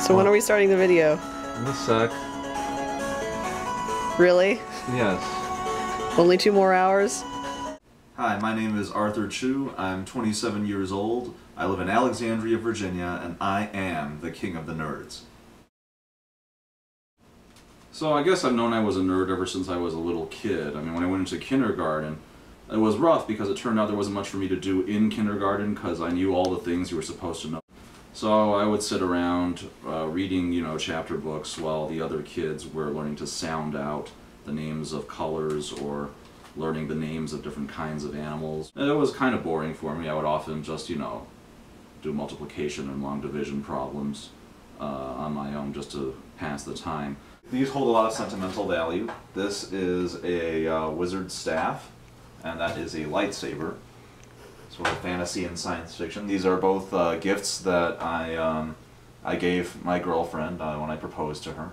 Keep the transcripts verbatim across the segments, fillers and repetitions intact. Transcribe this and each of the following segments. So when are we starting the video? This sucks. Really? Yes. Only two more hours? Hi, my name is Arthur Chu. I'm twenty-seven years old. I live in Alexandria, Virginia, and I am the King of the Nerds. So I guess I've known I was a nerd ever since I was a little kid. I mean, when I went into kindergarten, it was rough because it turned out there wasn't much for me to do in kindergarten because I knew all the things you were supposed to know. So I would sit around uh, reading, you know, chapter books while the other kids were learning to sound out the names of colors or learning the names of different kinds of animals. And it was kind of boring for me. I would often just, you know, do multiplication and long division problems uh, on my own just to pass the time. These hold a lot of sentimental value. This is a uh, wizard's staff, and that is a lightsaber. Sort of fantasy and science fiction. These are both uh, gifts that I um, I gave my girlfriend uh, when I proposed to her,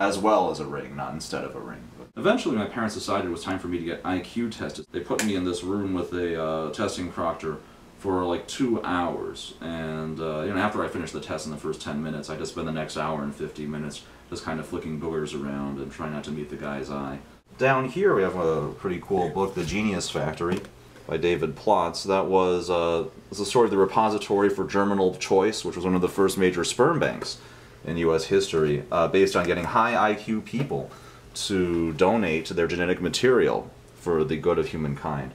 as well as a ring, not instead of a ring. But eventually my parents decided it was time for me to get I Q tested. They put me in this room with a uh, testing proctor for like two hours, and uh, you know, after I finished the test in the first ten minutes, I just spent the next hour and fifty minutes just kind of flicking boogers around and trying not to meet the guy's eye. Down here we have a pretty cool book, The Genius Factory, by David Plotz. That was, uh, was a sort of the repository for Germinal Choice, which was one of the first major sperm banks in U S history, uh, based on getting high I Q people to donate their genetic material for the good of humankind.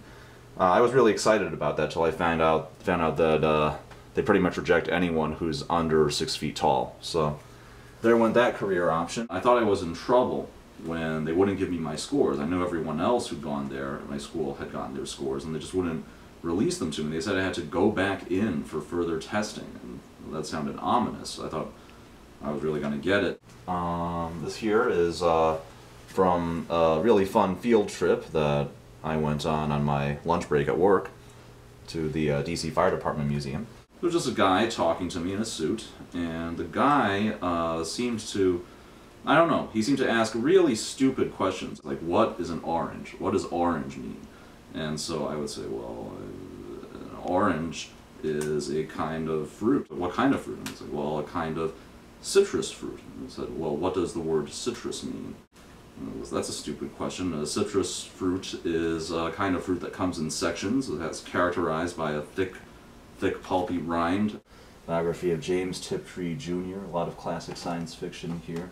Uh, I was really excited about that till I found out found out that uh, they pretty much reject anyone who's under six feet tall. So there went that career option. I thought I was in trouble when they wouldn't give me my scores. I knew everyone else who'd gone there at my school had gotten their scores, and they just wouldn't release them to me. They said I had to go back in for further testing, and that sounded ominous. I thought I was really going to get it. Um, this here is uh, from a really fun field trip that I went on on my lunch break at work to the uh, D C Fire Department Museum. There was just a guy talking to me in a suit, and the guy uh, seemed to I don't know, he seemed to ask really stupid questions, like, what is an orange? What does orange mean? And so I would say, well, an orange is a kind of fruit. What kind of fruit? And he's like, well, a kind of citrus fruit. And I said, well, what does the word citrus mean? And I was, that's a stupid question. A citrus fruit is a kind of fruit that comes in sections, that's characterized by a thick, thick, pulpy rind. Biography of James Tiptree Junior, a lot of classic science fiction here.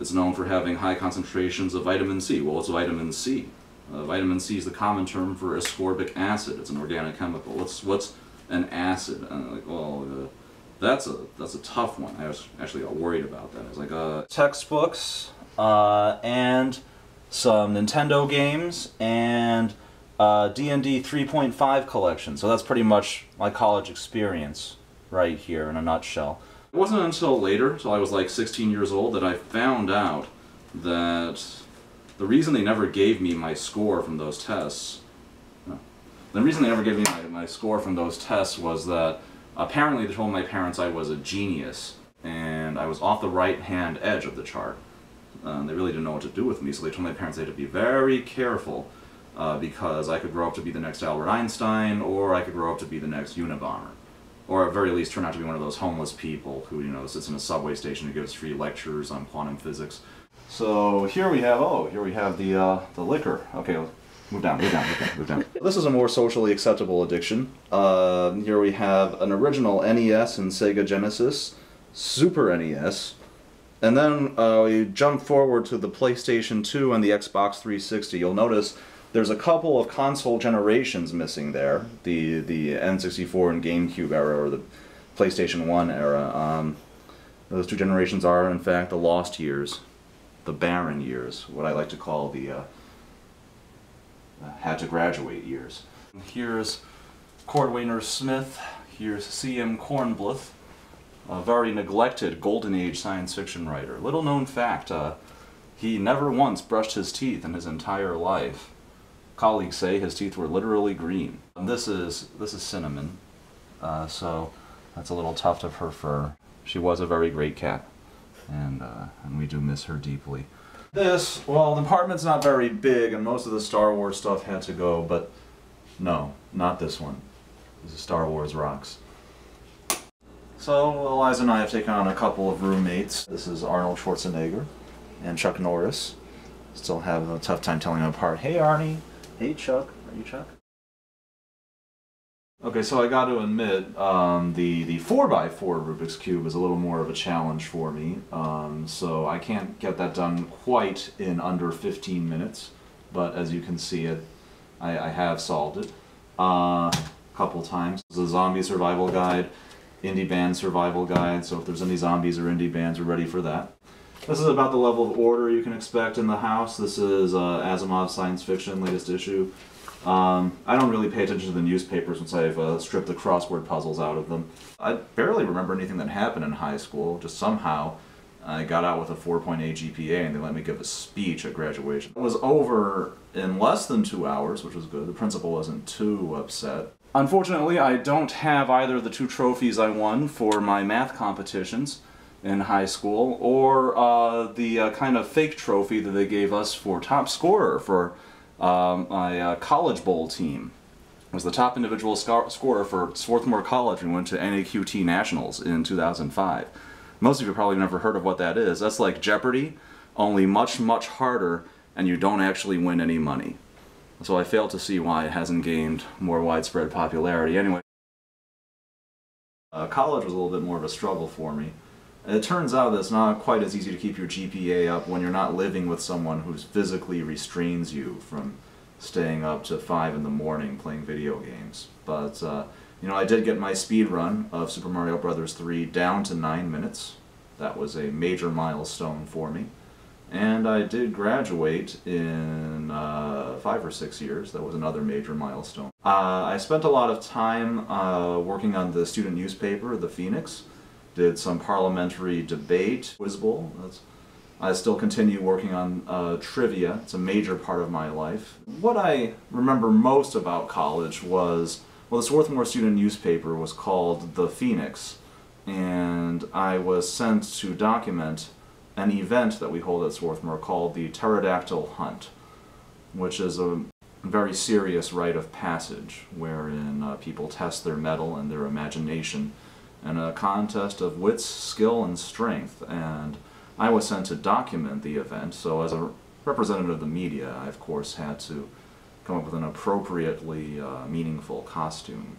It's known for having high concentrations of vitamin C. Well, it's vitamin C. Uh, vitamin C is the common term for ascorbic acid. It's an organic chemical. What's what's an acid? And I'm like, well, uh, that's a that's a tough one. I was actually got worried about that. I was like, uh, textbooks uh, and some Nintendo games and uh, D and D three point five collection. So that's pretty much my college experience right here in a nutshell. It wasn't until later, until I was like sixteen years old, that I found out that the reason they never gave me my score from those tests, no, the reason they never gave me my, my score from those tests was that apparently they told my parents I was a genius and I was off the right-hand edge of the chart. Um, they really didn't know what to do with me, so they told my parents they had to be very careful uh, because I could grow up to be the next Albert Einstein or I could grow up to be the next Unabomber. Or at very least turn out to be one of those homeless people who, you know, sits in a subway station and gives free lectures on quantum physics. So here we have, oh, here we have the, uh, the liquor. Okay, move down, move down, move down, move down. This is a more socially acceptable addiction. Uh, here we have an original N E S and Sega Genesis, Super N E S, and then uh, we jump forward to the PlayStation two and the Xbox three sixty. You'll notice there's a couple of console generations missing there, the the N sixty-four and GameCube era, or the PlayStation one era. Um, those two generations are, in fact, the lost years, the barren years, what I like to call the uh, had-to-graduate years. Here's Cordwainer Smith, here's C M Kornbluth, a very neglected Golden Age science fiction writer. Little known fact, uh, he never once brushed his teeth in his entire life. Colleagues say his teeth were literally green. And this is this is Cinnamon, uh, so that's a little tuft of her fur. She was a very great cat, and uh, and we do miss her deeply. This, well, the apartment's not very big, and most of the Star Wars stuff had to go, but no, not this one. This is Star Wars Rocks. So Eliza and I have taken on a couple of roommates. This is Arnold Schwarzenegger and Chuck Norris. Still have a tough time telling them apart. Hey Arnie, hey Chuck, are you Chuck? Okay, so I got to admit, um, the, the four by four Rubik's Cube is a little more of a challenge for me, um, so I can't get that done quite in under fifteen minutes, but as you can see it, I, I have solved it uh, a couple times. This is a zombie survival guide, indie band survival guide, so if there's any zombies or indie bands, we're ready for that. This is about the level of order you can expect in the house. This is uh, Asimov's Science Fiction, latest issue. Um, I don't really pay attention to the newspapers once I've uh, stripped the crossword puzzles out of them. I barely remember anything that happened in high school, just somehow I got out with a four point eight G P A and they let me give a speech at graduation. It was over in less than two hours, which was good. The principal wasn't too upset. Unfortunately, I don't have either of the two trophies I won for my math competitions in high school, or uh, the uh, kind of fake trophy that they gave us for top scorer for Um, my uh, college bowl team. I was the top individual scorer for Swarthmore College. We went to N A Q T Nationals in two thousand five. Most of you probably never heard of what that is. That's like Jeopardy, only much, much harder, and you don't actually win any money. So I fail to see why it hasn't gained more widespread popularity anyway. Uh, college was a little bit more of a struggle for me. It turns out that it's not quite as easy to keep your G P A up when you're not living with someone who physically restrains you from staying up to five in the morning playing video games. But, uh, you know, I did get my speed run of Super Mario Bros. three down to nine minutes. That was a major milestone for me. And I did graduate in uh, five or six years. That was another major milestone. Uh, I spent a lot of time uh, working on the student newspaper, The Phoenix. Did some parliamentary debate, Quiz Bowl. That's, I still continue working on uh, trivia. It's a major part of my life. What I remember most about college was, well, the Swarthmore student newspaper was called The Phoenix, and I was sent to document an event that we hold at Swarthmore called the Pterodactyl Hunt, which is a very serious rite of passage wherein uh, people test their mettle and their imagination and a contest of wits, skill, and strength, and I was sent to document the event, so as a representative of the media, I of course had to come up with an appropriately uh, meaningful costume.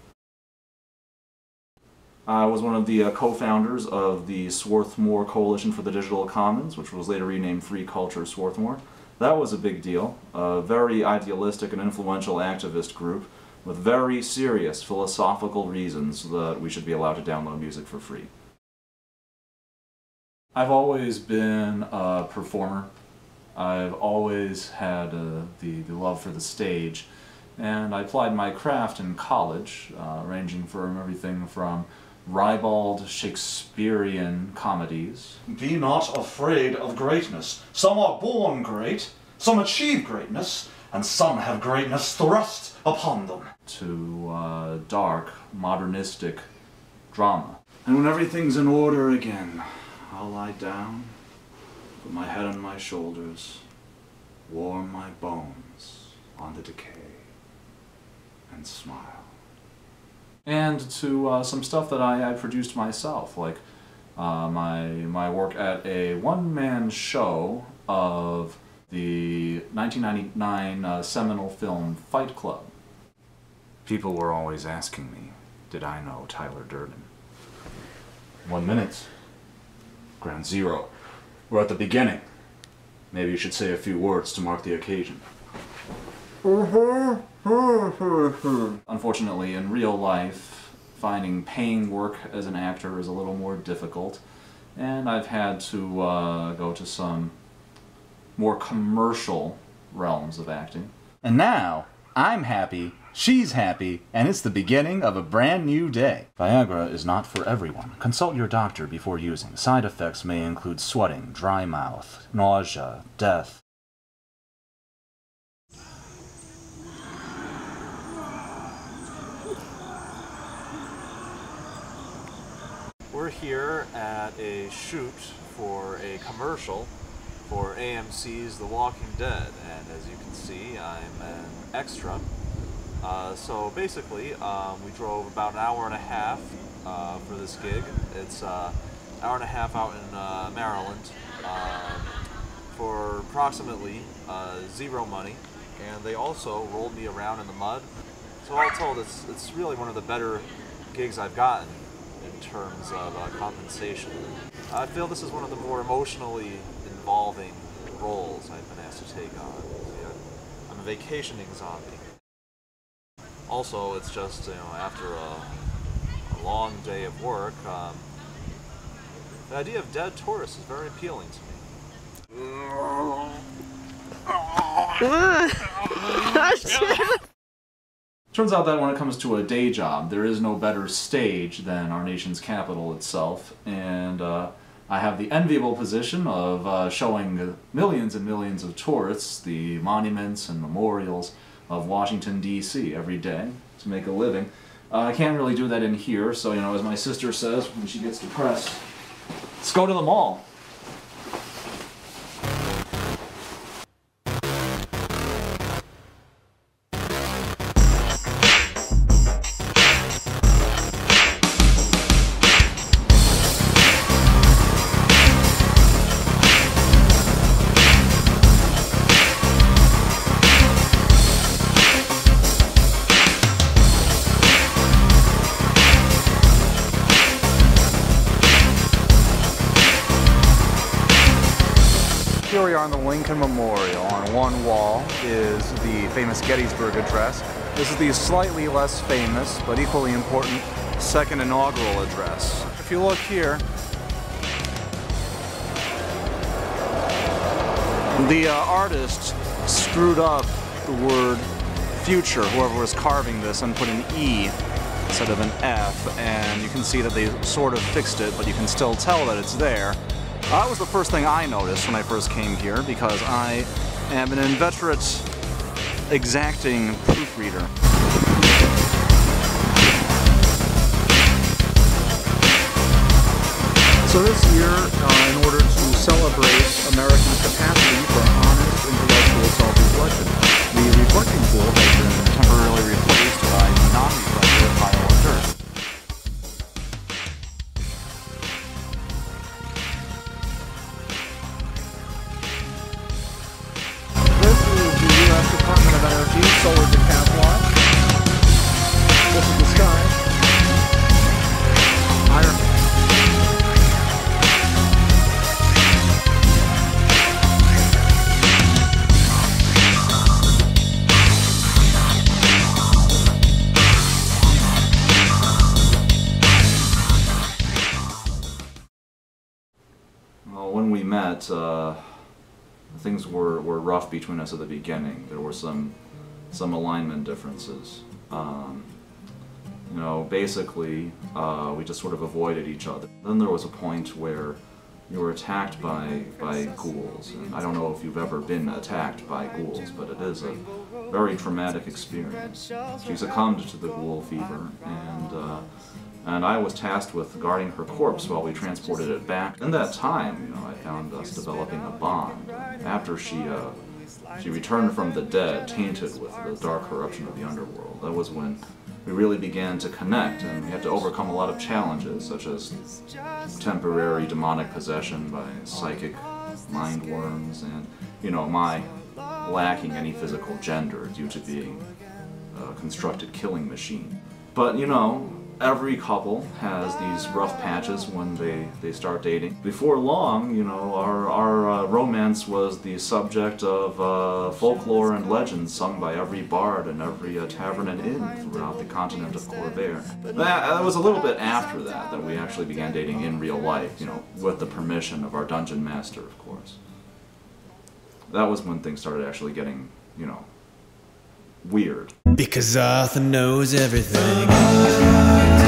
I was one of the uh, co-founders of the Swarthmore Coalition for the Digital Commons, which was later renamed Free Culture Swarthmore. That was a big deal, a very idealistic and influential activist group with very serious philosophical reasons that we should be allowed to download music for free. I've always been a performer. I've always had uh, the, the love for the stage, and I applied my craft in college, uh, ranging from everything from ribald Shakespearean comedies. Be not afraid of greatness. Some are born great, some achieve greatness, and some have greatness thrust upon them, to uh, dark, modernistic drama. And when everything's in order again, I'll lie down, put my head on my shoulders, warm my bones on the decay, and smile. And to uh, some stuff that I, I produced myself, like uh, my, my work at a one-man show of the nineteen ninety-nine uh, seminal film Fight Club. People were always asking me, did I know Tyler Durden? One minute. Ground zero. We're at the beginning. Maybe you should say a few words to mark the occasion. Unfortunately, in real life, finding paying work as an actor is a little more difficult, and I've had to uh, go to some more commercial realms of acting. And now, I'm happy, she's happy, and it's the beginning of a brand new day. Viagra is not for everyone. Consult your doctor before using. Side effects may include sweating, dry mouth, nausea, death. We're here at a shoot for a commercial for A M C's The Walking Dead, and as you can see, I'm an extra Uh, so basically, um, we drove about an hour and a half uh, for this gig. It's uh, an hour and a half out in uh, Maryland uh, for approximately uh, zero money. And they also rolled me around in the mud. So all told, it's, it's really one of the better gigs I've gotten in terms of uh, compensation. I feel this is one of the more emotionally involving roles I've been asked to take on. Yeah. I'm a vacationing zombie. Also, it's just, you know, after a, a long day of work, um, the idea of dead tourists is very appealing to me. Turns out that when it comes to a day job, there is no better stage than our nation's capital itself, and uh, I have the enviable position of uh, showing millions and millions of tourists the monuments and memorials of Washington, D C every day to make a living. Uh, I can't really do that in here, so, you know, as my sister says when she gets depressed, let's go to the mall. Here we are on the Lincoln Memorial. On one wall is the famous Gettysburg Address. This is the slightly less famous, but equally important, second inaugural address. If you look here, the uh, artist screwed up the word future, whoever was carving this, and put an E instead of an F, and you can see that they sort of fixed it, but you can still tell that it's there. That was the first thing I noticed when I first came here, because I am an inveterate exacting proofreader. So this year, uh, in order to celebrate American capacity for honest intellectual self-reflection, the reflecting pool has been temporarily replaced by the non-reflective pile of dirt. Uh, things were, were rough between us at the beginning. There were some some alignment differences. Um, you know, basically, uh, we just sort of avoided each other. Then there was a point where you were attacked by, by ghouls. And I don't know if you've ever been attacked by ghouls, but it is a very traumatic experience. She succumbed to the ghoul fever, and uh, and I was tasked with guarding her corpse while we transported it back. In that time, you know, I found us developing a bond. After she, uh, she returned from the dead, tainted with the dark corruption of the underworld, that was when we really began to connect, and we had to overcome a lot of challenges, such as temporary demonic possession by psychic mind worms, and, you know, my lacking any physical gender due to being a constructed killing machine. But, you know, every couple has these rough patches when they, they start dating. Before long, you know, our, our uh, romance was the subject of uh, folklore and legends sung by every bard and every uh, tavern and inn throughout the continent of Cordvair. That, that was a little bit after that that we actually began dating in real life, you know, with the permission of our dungeon master, of course. That was when things started actually getting, you know, weird. Because Arthur knows everything.